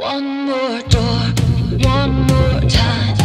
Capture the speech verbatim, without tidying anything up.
One more door, one more time.